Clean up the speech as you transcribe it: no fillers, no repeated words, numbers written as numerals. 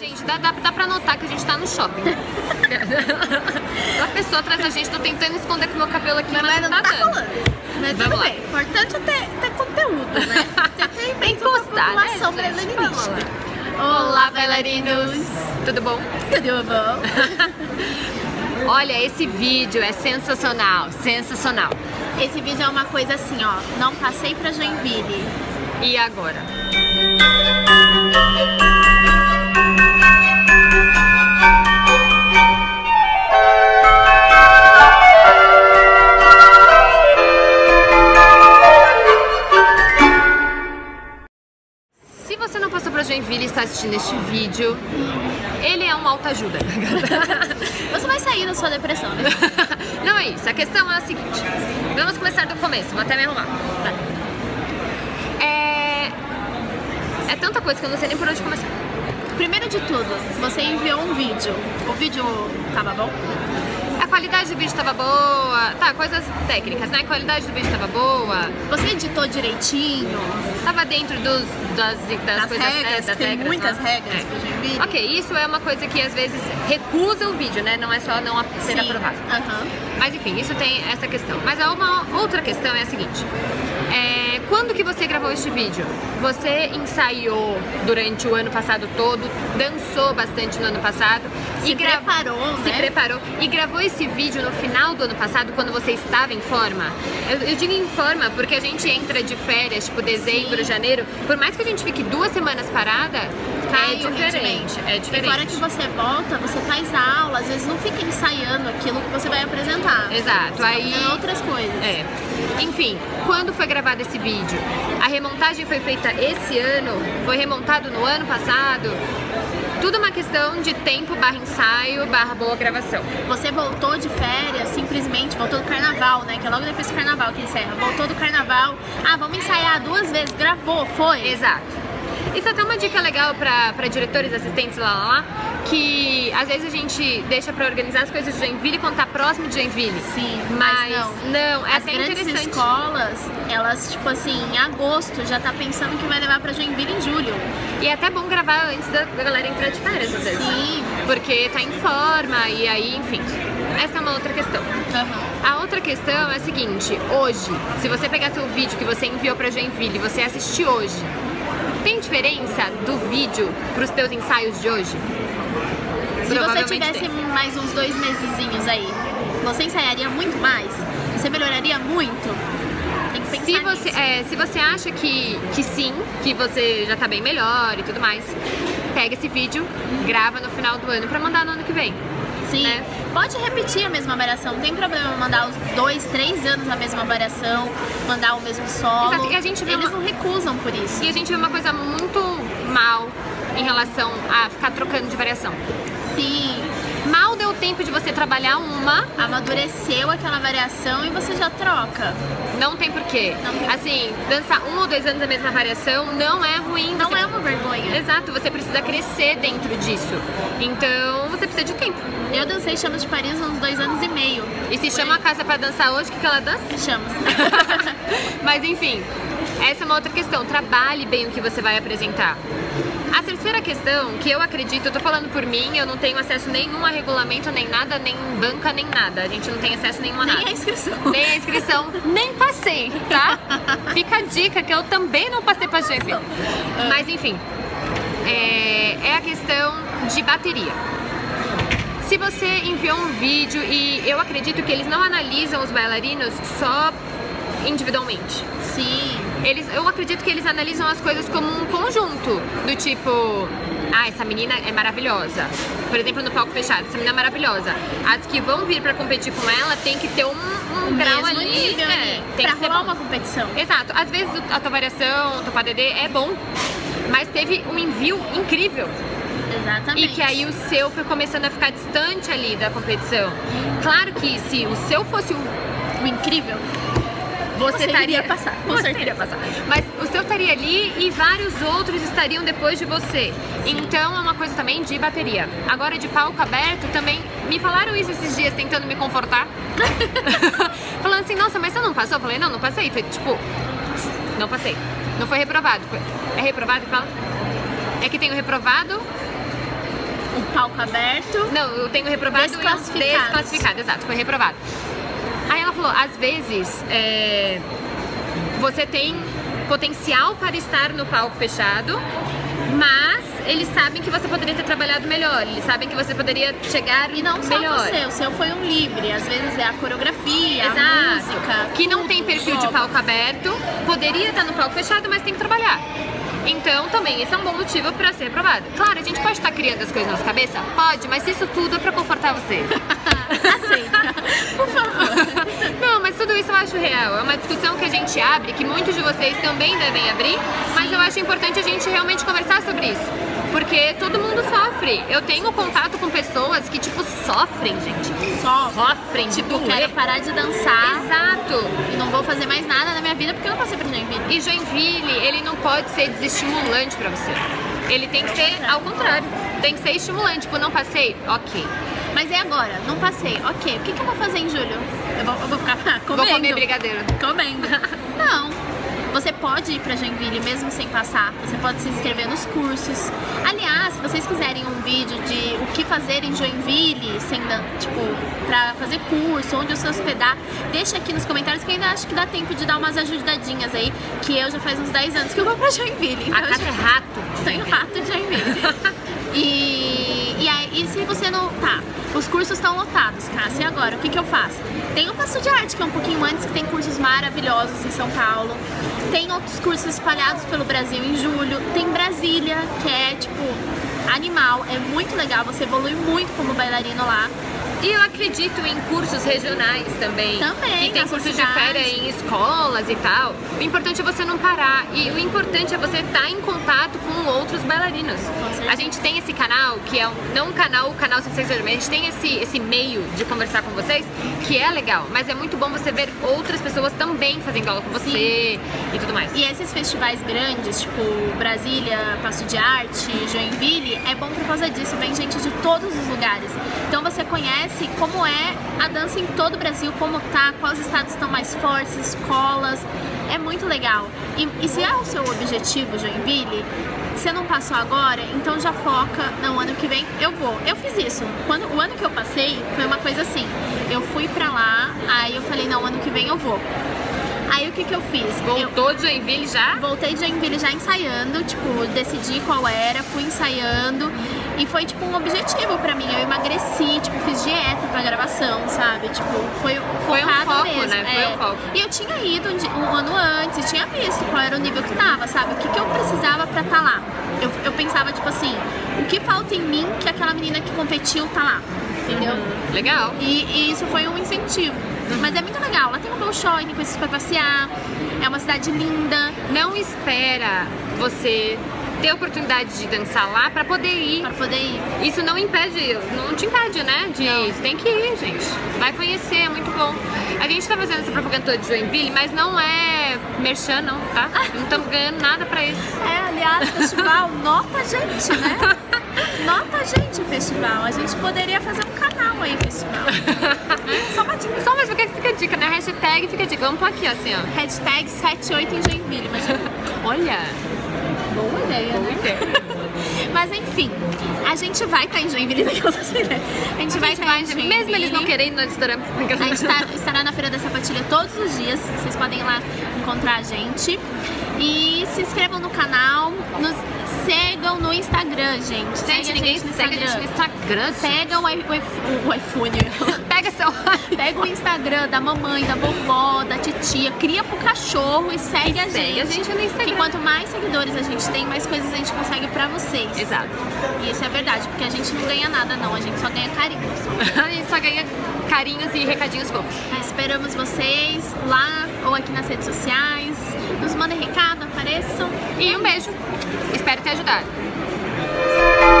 Gente, dá pra notar que a gente tá no shopping. A pessoa atrás da gente, tô tentando esconder com o meu cabelo aqui, mas não tá rolando. Mas vamos tudo lá. Bem, o importante é ter conteúdo, né? Você tem que gostar, né? Olá, bailarinos! Tudo bom? Tudo bom? Olha, esse vídeo é sensacional, sensacional. Esse vídeo é uma coisa assim, ó, não passei pra Joinville. E agora? Se você não passou pra Joinville e está assistindo este vídeo, ele é uma autoajuda. Você vai sair da sua depressão, né? Não é isso, a questão é a seguinte. Vamos começar do começo, vou até me arrumar. Tá. É tanta coisa que eu não sei nem por onde começar. Primeiro de tudo, você enviou um vídeo. O vídeo tava bom? A qualidade do vídeo tava boa. Tá, coisas técnicas, né? A qualidade do vídeo tava boa. Você editou direitinho? Tava dentro das coisas regras, das regras. Tem muitas regras pro vídeo. Ok, isso é uma coisa que às vezes recusa o vídeo, né? Não é só não ser aprovado. Mas enfim, isso tem essa questão. Mas uma outra questão é a seguinte. Quando que você gravou este vídeo? Você ensaiou durante o ano passado todo, dançou bastante no ano passado. Se preparou e gravou esse vídeo no final do ano passado, quando você estava em forma. Eu digo em forma porque a gente entra de férias, tipo dezembro, janeiro. Por mais que a gente fique 2 semanas parada, cai é diferente. E fora que você volta, você faz aula, às vezes não fica ensaiando aquilo que você vai apresentar. Exato. Você aí vai outras coisas. É. Enfim, quando foi gravado esse vídeo? A remontagem foi feita esse ano, foi remontado no ano passado. Tudo uma questão de tempo / ensaio / boa gravação. Você voltou de férias, simplesmente voltou do carnaval, né? Que é logo depois do carnaval que encerra. Voltou do carnaval, ah, vamos ensaiar 2 vezes, gravou, foi? Exato. Isso é até uma dica legal pra diretores, assistentes, que às vezes a gente deixa pra organizar as coisas de Joinville quando tá próximo de Joinville. Sim, mas não é até interessante. As escolas, elas, tipo assim, em agosto já tá pensando que vai levar pra Joinville em julho. E é até bom gravar antes da galera entrar de férias, às vezes. Sim. Porque tá em forma e aí, enfim. Essa é uma outra questão. A outra questão é a seguinte, hoje, se você pegar seu vídeo que você enviou pra Joinville e você assistir hoje, tem diferença do vídeo para os teus ensaios de hoje? Se você tivesse mais uns 2 mesezinhos aí, você ensaiaria muito mais? Você melhoraria muito? Tem que pensar nisso. Se você acha que sim, que você já tá bem melhor e tudo mais, pega esse vídeo, grava no final do ano para mandar no ano que vem. Sim, né? Pode repetir a mesma variação, não tem problema mandar os 2, 3 anos a mesma variação, mandar o mesmo solo. Exato. E a gente vê eles não recusam por isso. E a gente vê uma coisa muito mal em relação a ficar trocando de variação. Sim. Mal deu tempo de você trabalhar uma, amadureceu aquela variação e você já troca. Não tem porquê. Assim, dançar 1 ou 2 anos a mesma variação não é ruim. Não é uma vergonha. Exato, você precisa crescer dentro disso. Então, você precisa de tempo. Eu dancei Chama de Paris há uns 2 anos e meio. E se chama a Cássia pra dançar hoje, o que ela dança? Chama. Mas enfim, essa é uma outra questão. Trabalhe bem o que você vai apresentar. A terceira questão, que eu acredito, eu tô falando por mim, eu não tenho acesso nenhum a regulamento, nem nada, nem banca, nem nada. A gente não tem acesso nenhum a nada. Nem a inscrição. Nem a inscrição. Nem passei, tá? Fica a dica que eu também não passei pra GV. Mas enfim, é a questão de bateria. Se você enviou um vídeo e eu acredito que eles não analisam os bailarinos só individualmente. Sim. Eu acredito que eles analisam as coisas como um conjunto, do tipo, ah, essa menina é maravilhosa. Por exemplo, no palco fechado, essa menina é maravilhosa. As que vão vir pra competir com ela tem que ter um grau ali, né? Tem que rolar uma competição. Exato. Às vezes a tua variação, o teu padedê é bom, mas teve um envio incrível. Exatamente. E que aí o seu foi começando a ficar distante ali da competição. Claro que se o seu fosse o incrível, você estaria passar, com certeza. Mas o seu estaria ali e vários outros estariam depois de você. Então é uma coisa também de bateria. Agora de palco aberto também, me falaram isso esses dias tentando me confortar. Falando assim, nossa, mas você não passou? Eu falei, não passei. Foi tipo, não passei. Não foi reprovado. É reprovado que fala? É que tem o reprovado, palco aberto. Não, eu tenho reprovado desclassificado, exato, foi reprovado. Aí ela falou, às vezes você tem potencial para estar no palco fechado, mas eles sabem que você poderia ter trabalhado melhor, eles sabem que você poderia chegar melhor. E não só você, o seu foi um livre, às vezes é a coreografia, exato, a música, que não tem perfil de palco aberto, poderia estar no palco fechado, mas tem que trabalhar. Então também esse é um bom motivo para ser aprovado. Claro, a gente pode estar criando as coisas na nossa cabeça? Pode, mas isso tudo é para confortar você. Aceita, por favor. Não, mas tudo isso eu acho real. É uma discussão que a gente abre, que muitos de vocês também devem abrir. Sim. Mas eu acho importante a gente realmente conversar sobre isso, porque todo mundo sofre. Eu tenho contato com pessoas que tipo sofrem, gente. Sofrem. Tipo, quero parar de dançar. Exato. E não vou fazer mais nada na minha vida porque eu não passei por Joinville. E Joinville, ele não pode ser desestimulante pra você. Ele tem que ser ao contrário. Tem que ser estimulante. Tipo, não passei? Ok. Mas é agora, não passei. Ok, o que eu vou fazer em julho? Eu vou ficar comendo. Vou comer brigadeiro. Comendo. Não. Você pode ir para Joinville mesmo sem passar, você pode se inscrever nos cursos. Aliás, se vocês quiserem um vídeo de o que fazer em Joinville, sem, tipo, para fazer curso, onde eu se hospedar, deixa aqui nos comentários que eu ainda acho que dá tempo de dar umas ajudadinhas aí, que eu já faz uns 10 anos que eu vou para Joinville. Então a casa é rato. Tenho rato de Joinville. E se você não... Tá, os cursos estão lotados, Cássia, e agora? O que eu faço? Tem o Passo de Arte, que é um pouquinho antes, que tem cursos maravilhosos em São Paulo. Tem outros cursos espalhados pelo Brasil em julho. Tem Brasília, que é, tipo, animal. É muito legal, você evolui muito como bailarino lá. E eu acredito em cursos regionais também. Também, que tem cursos de férias em escolas e tal. O importante é você não parar. E o importante é você estar em contato com outros bailarinos. A gente tem esse canal, que é um, não um canal, o canal sem seja, mas a gente tem esse meio de conversar com vocês, que é legal. Mas é muito bom você ver outras pessoas também fazendo aula com você. Sim. E tudo mais. E esses festivais grandes, tipo Brasília, Passo de Arte, Joinville, é bom por causa disso. Vem gente de todos os lugares. Então você conhece como é a dança em todo o Brasil, como tá, quais estados estão mais fortes, escolas, é muito legal. E se é o seu objetivo, Joinville, você não passou agora, então já foca no ano que vem, eu vou. Eu fiz isso. O ano que eu passei foi uma coisa assim, eu fui pra lá, aí eu falei, não, ano que vem eu vou. Aí o que eu fiz? Voltou de Joinville já? Voltei de Joinville já ensaiando, tipo, decidi qual era, fui ensaiando. E foi, tipo, um objetivo pra mim. Eu emagreci, tipo, fiz dieta pra gravação, sabe? Tipo, foi um foco mesmo, né? É. Foi um foco. E eu tinha ido um ano antes, tinha visto qual era o nível que tava, sabe? O que eu precisava pra tá lá. Eu pensava, tipo assim, o que falta em mim que aquela menina que competiu tá lá, entendeu? Legal. E isso foi um incentivo. Mas é muito legal. Lá tem um Bolshoi, coisas pra passear. É uma cidade linda. Não espera você ter a oportunidade de dançar lá pra poder ir. Pra poder ir. Isso não impede, não te impede, né? De ir. Tem que ir, gente. Vai conhecer, é muito bom. A gente tá fazendo essa propaganda de Joinville, mas não é merchan, não, tá? Não estamos ganhando nada pra isso. É, aliás, festival, nota a gente, né? Nota a gente, festival. A gente poderia fazer um canal aí, festival. Só mais porque fica a dica, né? Hashtag fica a dica. Vamos pôr aqui, assim, ó. Hashtag 78 em Joinville, imagina. Olha. Boa ideia, né? Mas enfim, a gente vai estar em Joinville, a gente vai estar em Joinville. Mesmo eles não querendo, nós estaremos. A gente estará na Feira da Sapatilha todos os dias, vocês podem ir lá encontrar a gente. E se inscrevam no canal, nos sigam no Instagram, gente. Segue ninguém no Instagram. Segue a gente no Instagram. Pega o iPhone. Pega o Instagram da mamãe, da vovó, da titia, cria pro cachorro e segue a gente no Instagram. Que quanto mais seguidores a gente tem, mais coisas a gente consegue pra vocês. Exato. E isso é verdade, porque a gente não ganha nada não, a gente só ganha carinhos. A gente só ganha carinhos e recadinhos bons. Esperamos vocês lá ou aqui nas redes sociais. Nos mandem recado, apareçam. E um beijo. Espero ter ajudado.